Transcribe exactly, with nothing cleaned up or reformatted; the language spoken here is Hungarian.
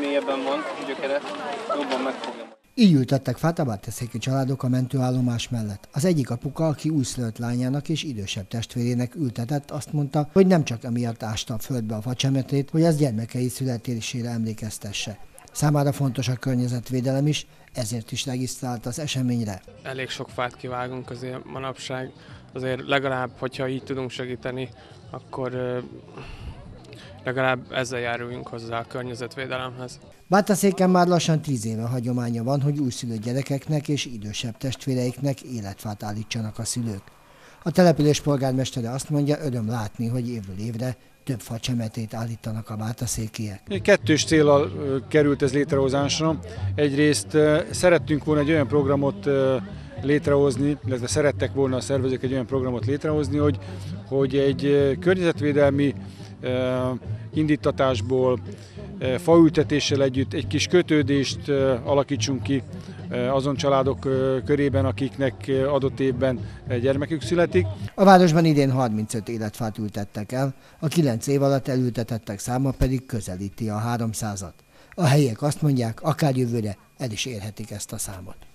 mélyebben van gyökere, jobban megfogja. Így ültettek fát a bátaszéki családok a mentőállomás mellett. Az egyik apuka, aki újszülött lányának és idősebb testvérének ültetett, azt mondta, hogy nem csak emiatt ásta a földbe a facsemetét, hogy az gyermekei születésére emlékeztesse. Számára fontos a környezetvédelem is, ezért is regisztrált az eseményre. Elég sok fát kivágunk azért manapság, azért legalább, hogyha így tudunk segíteni, akkor legalább ezzel járuljunk hozzá a környezetvédelemhez. Bátaszéken már lassan tíz éve hagyománya van, hogy újszülött gyerekeknek és idősebb testvéreiknek életfát állítsanak a szülők. A település polgármestere azt mondja, öröm látni, hogy évről évre több facsemetét állítanak a bátaszékiek. Kettős céllal került ez létrehozásra. Egyrészt szerettünk volna egy olyan programot létrehozni, illetve szerettek volna a szervezők egy olyan programot létrehozni, hogy, hogy egy környezetvédelmi indítatásból, faültetéssel együtt egy kis kötődést alakítsunk ki azon családok körében, akiknek adott évben gyermekük születik. A városban idén harmincöt életfát ültettek el, a kilenc év alatt elültetettek száma pedig közelíti a háromszázat. A helyiek azt mondják, akár jövőre el is érhetik ezt a számot.